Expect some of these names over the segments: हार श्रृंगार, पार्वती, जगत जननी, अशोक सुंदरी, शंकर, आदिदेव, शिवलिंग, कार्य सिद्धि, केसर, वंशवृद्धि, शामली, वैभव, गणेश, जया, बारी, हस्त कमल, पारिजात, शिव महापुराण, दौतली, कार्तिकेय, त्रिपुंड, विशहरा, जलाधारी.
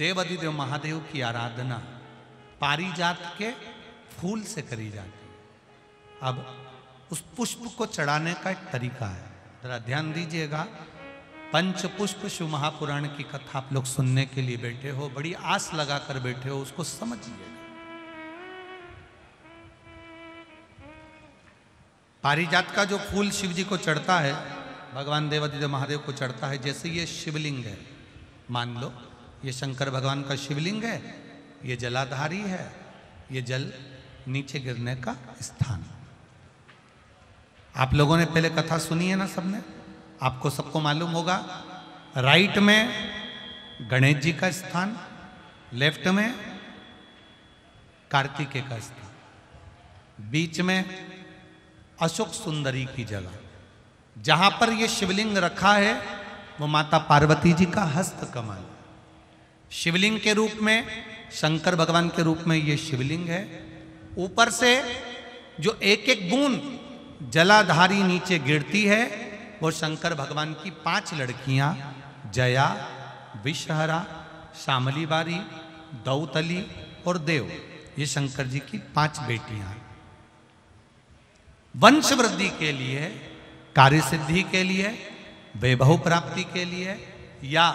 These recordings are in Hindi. देव आदिदेव महादेव की आराधना पारिजात के फूल से करी जाती है। अब उस पुष्प को चढ़ाने का एक तरीका है, जरा ध्यान दीजिएगा। पंच पुष्प शिव महापुराण की कथा आप लोग सुनने के लिए बैठे हो, बड़ी आस लगा कर बैठे हो, उसको समझिएगा। पारिजात का जो फूल शिव जी को चढ़ता है, भगवान देवादिदेव महादेव को चढ़ता है, जैसे ये शिवलिंग है, मान लो ये शंकर भगवान का शिवलिंग है, ये जलाधारी है, ये जल नीचे गिरने का स्थान। आप लोगों ने पहले कथा सुनी है ना सबने, आपको सबको मालूम होगा। राइट में गणेश जी का स्थान, लेफ्ट में कार्तिकेय का स्थान, बीच में अशोक सुंदरी की जगह। जहां पर यह शिवलिंग रखा है वो माता पार्वती जी का हस्त कमल। शिवलिंग के रूप में, शंकर भगवान के रूप में यह शिवलिंग है। ऊपर से जो एक एक बूंद जलाधारी नीचे गिरती है वो शंकर भगवान की 5 लड़कियां, जया, विशहरा, शामली, बारी, दौतली और देव, ये शंकर जी की 5 बेटियां। वंशवृद्धि के लिए, कार्य सिद्धि के लिए, वैभव प्राप्ति के लिए, या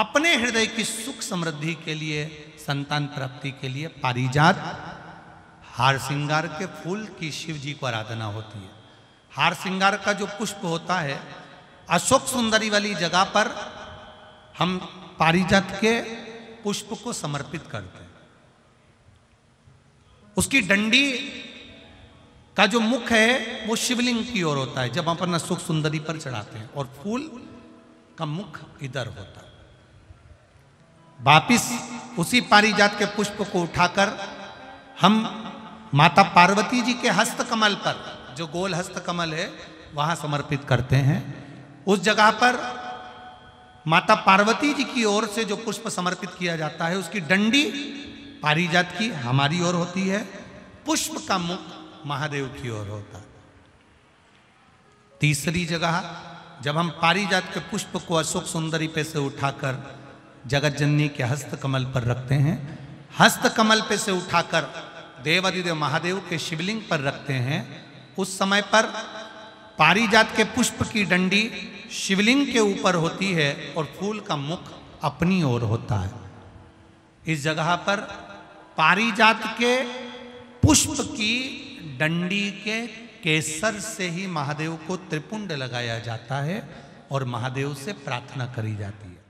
अपने हृदय की सुख समृद्धि के लिए, संतान प्राप्ति के लिए पारिजात हार श्रृंगार के फूल की शिव जी को आराधना होती है। हार श्रृंगार का जो पुष्प होता है, अशोक सुंदरी वाली जगह पर हम पारिजात के पुष्प को समर्पित करते हैं। उसकी डंडी का जो मुख है वो शिवलिंग की ओर होता है जब अपन अशोक सुंदरी पर चढ़ाते हैं, और फूल का मुख इधर होता है। वापिस उसी पारिजात के पुष्प को उठाकर हम माता पार्वती जी के हस्त कमल पर, जो गोल हस्त कमल है, वहां समर्पित करते हैं। उस जगह पर माता पार्वती जी की ओर से जो पुष्प समर्पित किया जाता है उसकी डंडी पारिजात की हमारी ओर होती है, पुष्प का मुख महादेव की ओर होता है। तीसरी जगह जब हम पारिजात के पुष्प को अशोक सुंदरी पे से उठाकर जगत जननी के हस्त कमल पर रखते हैं, हस्त कमल पे से उठाकर देवादिदेव महादेव के शिवलिंग पर रखते हैं, उस समय पर पारिजात के पुष्प की डंडी शिवलिंग के ऊपर होती है और फूल का मुख अपनी ओर होता है। इस जगह पर पारिजात के पुष्प की डंडी के केसर से ही महादेव को त्रिपुंड लगाया जाता है और महादेव से प्रार्थना करी जाती है।